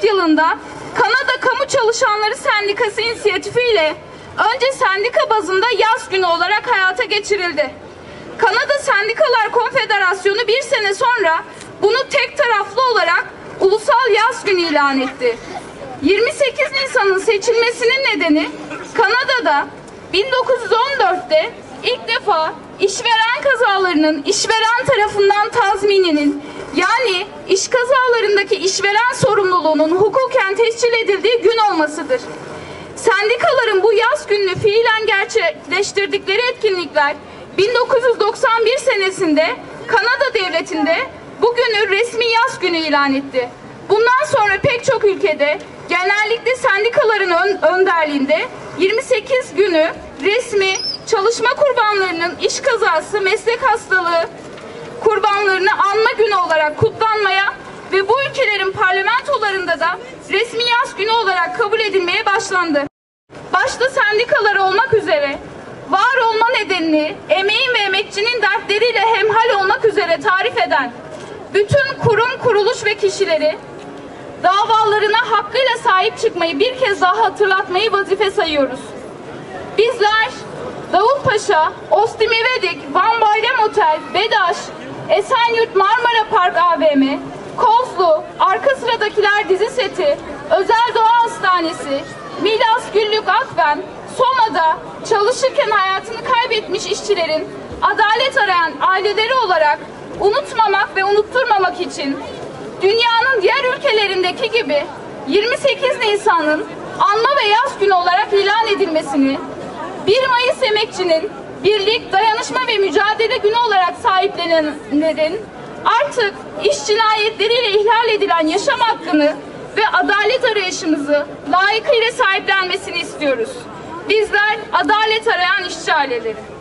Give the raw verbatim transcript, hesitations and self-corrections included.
iki bin dört yılında Kanada Kamu Çalışanları Sendikası inisiyatifiyle önce sendika bazında yaz günü olarak hayata geçirildi. Kanada Sendikalar Konfederasyonu bir sene sonra bunu tek taraflı olarak Ulusal Yaz Günü ilan etti. yirmi sekiz Nisan'ın seçilmesinin nedeni Kanada'da bin dokuz yüz on dört'te ilk defa işveren kazalarının işveren tarafından tazmininin, yani iş kazalarındaki işveren sorumluluğunun hukuken tescil edildiği gün olmasıdır. Sendikaların bu yaz gününü fiilen gerçekleştirdikleri etkinlikler bin dokuz yüz doksan bir senesinde Kanada devletinde bugünü resmi yaz günü ilan etti. Bundan sonra pek çok ülkede genellikle sendikaların önderliğinde yirmi sekiz günü resmi çalışma kurbanlarının iş kazası, meslek hastalığı kurbanlarını anma günü olarak kutlanmaya ve bu ülkelerin parlamentolarında da resmi yaz günü olarak kabul edilmeye başlandı. Başta sendikalar olmak üzere var olma nedenini emeğin ve emekçinin dertleriyle hemhal olmak üzere tarif eden bütün kurum, kuruluş ve kişileri davalarına hakkıyla sahip çıkmayı bir kez daha hatırlatmayı vazife sayıyoruz. Bizler Davutpaşa, Ostim İvedik, Van Bayram Otel, Bedaş, Esenyurt Marmara Park A V M, Koflu, Arka Sıradakiler dizi seti, Özel Doğa Hastanesi, Milas, Güllük, Akven, Soma'da çalışırken hayatını kaybetmiş işçilerin adalet arayan aileleri olarak unutmamak ve unutturmamak için dünyanın diğer ülkelerindeki gibi yirmi sekiz Nisan'ın anma ve yaz günü olarak ilan edilmesini, bir Mayıs emekçinin birlik, dayanışma ve mücadele günü olarak sahiplenenlerin artık iş cinayetleriyle ihlal edilen yaşam hakkını ve adalet arayışımızı layıkıyla sahiplenmesini istiyoruz. Bizler adalet arayan işçi aileleri.